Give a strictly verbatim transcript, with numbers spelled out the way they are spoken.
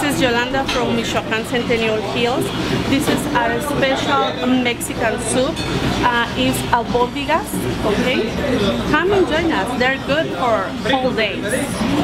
This is Yolanda from Michoacán, Centennial Hills. This is our special Mexican soup. Uh, it's albóndigas, okay? Come and join us. They're good for whole days.